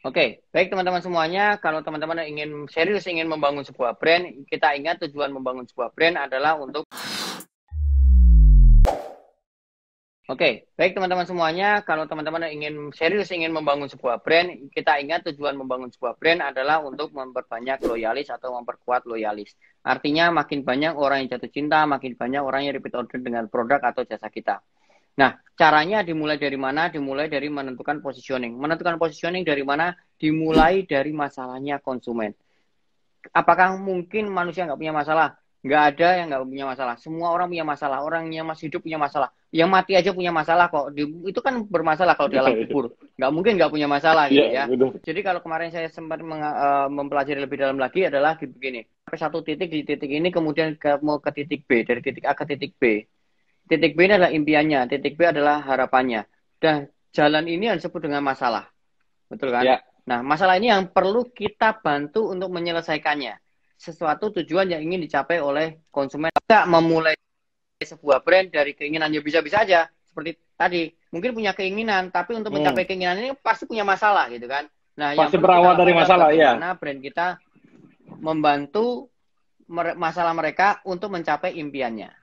Oke, baik teman-teman semuanya, kalau teman-teman ingin serius ingin membangun sebuah brand, kita ingat tujuan membangun sebuah brand adalah untuk... Oke, baik teman-teman semuanya, kalau teman-teman ingin serius ingin membangun sebuah brand, kita ingat tujuan membangun sebuah brand adalah untuk memperbanyak loyalis atau memperkuat loyalis. Artinya makin banyak orang yang jatuh cinta, makin banyak orang yang repeat order dengan produk atau jasa kita. Nah, caranya dimulai dari mana? Dimulai dari menentukan positioning. Menentukan positioning dari mana? Dimulai dari masalahnya konsumen. Apakah mungkin manusia nggak punya masalah? Nggak ada yang nggak punya masalah. Semua orang punya masalah. Orang yang masih hidup punya masalah. Yang mati aja punya masalah kok. Itu kan bermasalah kalau di alam kubur. Nggak mungkin nggak punya masalah gitu ya. Jadi kalau kemarin saya sempat mempelajari lebih dalam lagi adalah begini. Sampai satu titik, di titik ini kemudian mau ke titik B. Dari titik A ke titik B. Titik B adalah impiannya, titik B adalah harapannya. Dan jalan ini yang disebut dengan masalah. Betul kan? Ya. Nah, masalah ini yang perlu kita bantu untuk menyelesaikannya. Sesuatu tujuan yang ingin dicapai oleh konsumen. Tidak memulai sebuah brand dari keinginannya, bisa-bisa aja. Seperti tadi, mungkin punya keinginan, tapi untuk mencapai keinginan ini pasti punya masalah gitu kan. Nah, pasti berawal dari masalah ya. Karena brand kita membantu masalah mereka untuk mencapai impiannya.